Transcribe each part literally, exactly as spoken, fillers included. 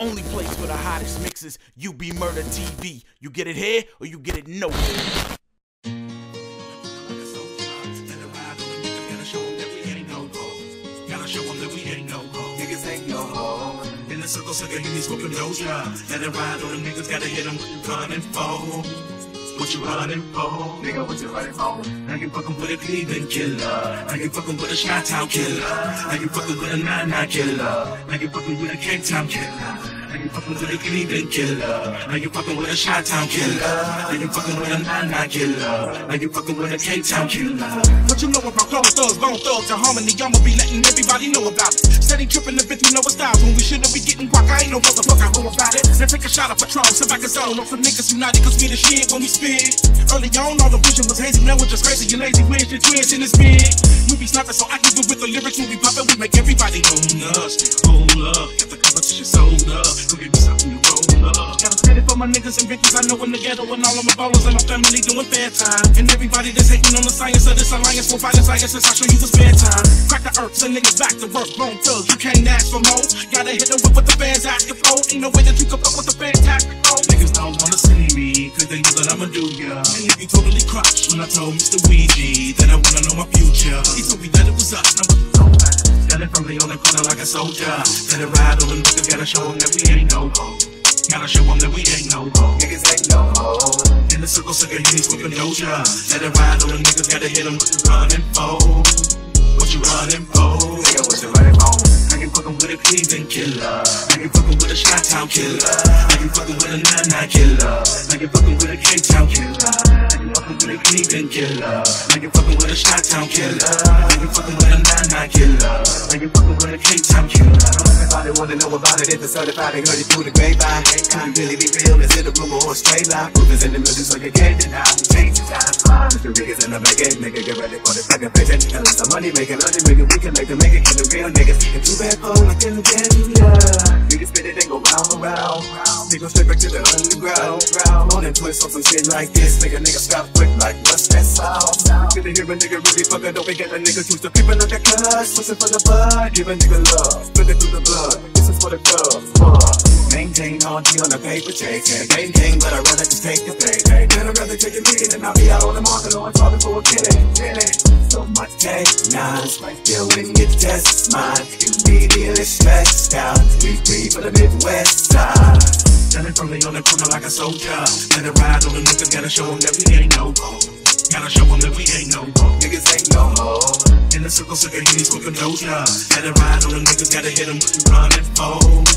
Only place for the hottest mixes, U B Murda T V. You get it here or you get it nowhere. Show them that we ain't no hoe. Niggas ain't no hoe. In the circle, sucking these whooping those drums. Let it ride on them niggas, gotta hit them with your gun and phone. What you running for? Nigga, what you running for? I can fuckin' with a Cleveland killer. I can fuckin' with a Chi-Town killer. I can fuckin' with a nine nine killer. I can fuckin' with a K-Town killer. I ain't fucking with a Cleveland killer. I ain't fucking with a Chi-Town killer. I ain't fucking with a nine nine killer. I ain't fucking with a K-Town killer. What you know about clone thugs, bone thugs, and harmony? I'ma be letting everybody know about it. Steady tripping the bitch, we know it's live when we shouldn't be getting guac. I ain't no motherfucker who about it. Now take a shot of Patron, so I can zone off some niggas united, cause we the shit when we spit. Early on, all the vision was hazy, now it's just crazy and lazy. We're shit twins in this bit. We be snapping, so I can do with the lyrics when we poppin'. We make everybody go nuts, hold up, get the competition sold up. Gotta spend it for my niggas and bitches I know in the ghetto, and all of my ballers and my family doing fair time. And everybody that's hating on the science of this alliance will find the science since I show you the spare time. Crack the earth, send niggas back to work, grown thugs, you can't ask for more. Gotta hit them with the fans ask the flow. Ain't no way that you can fuck with the fantastic flow. Niggas don't wanna see me, cause they know that I'ma do ya. And if you totally crushed when I told Mister Ouija that I wanna know my future, he told me that it was us, now what the fuck? Got it from the other corner like a soldier. Let it ride on them niggas, gotta show them that we ain't no hoe. Gotta show them that we ain't no hoe. Niggas ain't no hoe. In the circle, suckin' niggas, whippin' doja. Let it ride on them niggas, gotta hit them with the runnin' foe. What you runnin' for? Nigga, what you runnin' for? I ain't fuckin' with a Cleveland killer. I ain't fuckin' with a Chi-Town killer. I ain't fuckin' with a nine nine killer. I ain't fuckin' with a K-Town killer. I ain't fuckin' with a Cleveland killer. I ain't fuckin' with a Chi-Town killer. I ain't fuckin' with a nine nine killer. Like you fucking with a K-Town killer. Everybody wanna know about it if it's certified. They heard it through the grapevine. Couldn't really be real, is it a rumor or a straight line? Rumors in the millions so you can't deny. Change the time. Mister Riggins in the back, nigga, get ready for the second patient. Tell us the money making, money making, we can make the make it. Kill the real niggas. And too bad for like in the yeah. You can spit it and go round and round. They go straight back to the underground. On and twist on some shit like this. Make a nigga stop quick like what's that sound? Good to hear a nigga really fucking don't forget a nigga choose the people on the cuss. Pussing for the blood, give a nigga love, split it through the blood, this is for the club. Maintain all G on the paper chase. Yeah, game game, but I'd rather just take the payday. Then I'd rather take a meeting and I'll be out on the market on top for a kidding. So much tech nines, right there when you test mine. You need the less down. We free for the Midwest side. Standing firmly on the corner like a soldier. Let it ride on the niggas, gotta show them that we ain't no gold. Gotta show them that we ain't no gold. Niggas ain't no gold. In the circle, circle, you need smoking doja. Let it ride on the niggas, gotta hit them with run and fold.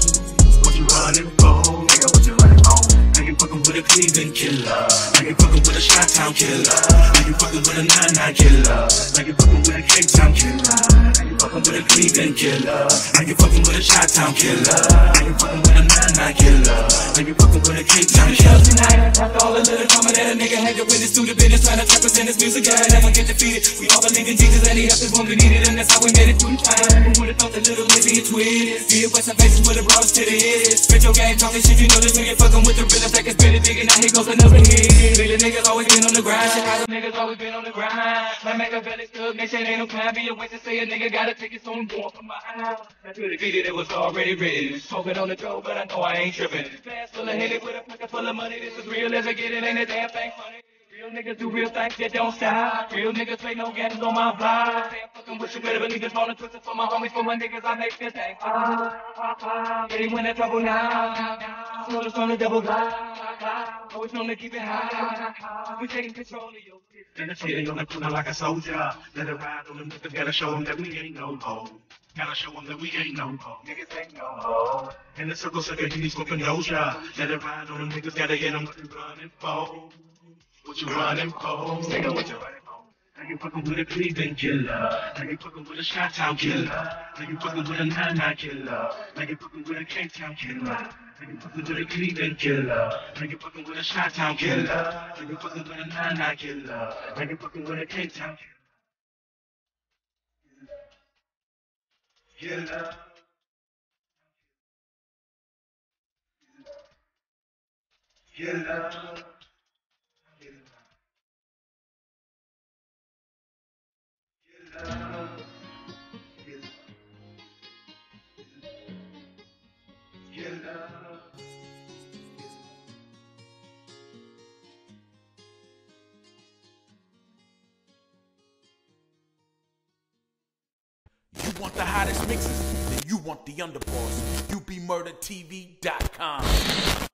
Running for, nigga, what you running for? I ain't fucking with a Cleveland killer. I ain't fucking with a Chi-Town killer. I ain't fucking with a nine nine killer. I ain't fucking with a K-Town killer. I ain't fucking with a Cleveland killer. I ain't fucking with a Chi-Town killer. I ain't fucking with a nine nine killer. I ain't fucking with a K-Town killer. Tonight, after all the little drama that a nigga had to witness through the business, trying to represent his music, I never get defeated. We all believe in Jesus and he helped us when we needed, and that's how we made it through time. Who would've thought the little lazy and twitted? See it with some faces with a broad city is. Spit your game, talking shit, you know this nigga fucking with the realest that can spit it, nigga, now he goes another hit. Real niggas always been on the grind, Chicago niggas always been on the grind. Like Makaveli's good, make shit ain't no plan, be a witness, say a nigga got a ticket, so I'm going for my eye. That really beat it, it was already written. Smoking on the throat, but I know I ain't tripping. Fast full of Henny with a pocket full of money, this is real as I get it, ain't a damn thing funny. Real niggas do real things that don't stop. Real niggas play no games on my block. Say I'm fucking with you better, but niggas falling twisted for my homies, for my niggas, I make this thing. Ah, ah, ah, ready when that trouble now. So it's on the double block. Always known to keep it high. We taking control of your business. Standing on the corner like a soldier. Let it ride on them niggas, gotta show them that we ain't no hoe. Gotta show them that we ain't no hoe. Niggas ain't no hoe. In the circle, sucker, you need smoking doja. Let it ride on them niggas, gotta hit them with the running foe. What you running for? Nigga, what you running for? I ain't fucking with a Cleveland killer. I ain't fucking with a Chi-Town killer. I ain't fucking with a nine nine killer. I ain't fucking with a K-Town killer. I ain't fucking with a Cleveland killer. I ain't fucking with a Chi-Town killer. I ain't fucking with a nine nine killer. I ain't fucking with a K-Town killer. Killer. Killer. Your love is mine. You want the hottest mixes, then you want the underboss. U B Murda T V dot com.